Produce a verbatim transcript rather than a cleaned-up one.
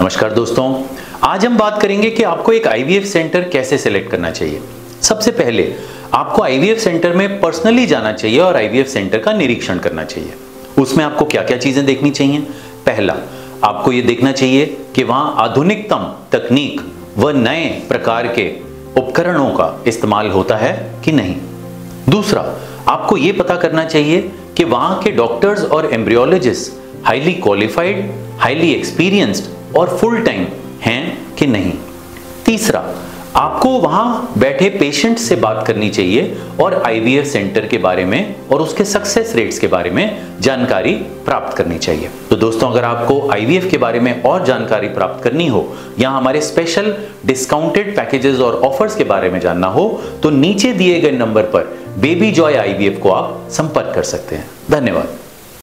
नमस्कार दोस्तों, आज हम बात करेंगे कि आपको एक आईवीएफ सेंटर कैसे सिलेक्ट करना चाहिए। सबसे पहले आपको आईवीएफ सेंटर में पर्सनली जाना चाहिए और आईवीएफ सेंटर का निरीक्षण करना चाहिए। उसमें आपको क्या क्या चीजें देखनी चाहिए? पहला, आपको ये देखना चाहिए कि वहां आधुनिकतम तकनीक व नए प्रकार के उपकरणों का इस्तेमाल होता है कि नहीं। दूसरा, आपको ये पता करना चाहिए कि वहां के डॉक्टर्स और embryologist highly qualified, highly experienced और फुल टाइम हैं कि नहीं। तीसरा, आपको वहां बैठे पेशेंट से बात करनी चाहिए और आईवीएफ सेंटर के बारे में और उसके सक्सेस रेट्स के बारे में जानकारी प्राप्त करनी चाहिए। तो दोस्तों, अगर आपको आईवीएफ के बारे में और जानकारी प्राप्त करनी हो या हमारे स्पेशल डिस्काउंटेड पैकेजेस और ऑफर्स के बारे में जानना हो तो नीचे दिए गए नंबर पर बेबी जॉय आईवीएफ को आप संपर्क कर सकते हैं। धन्यवाद।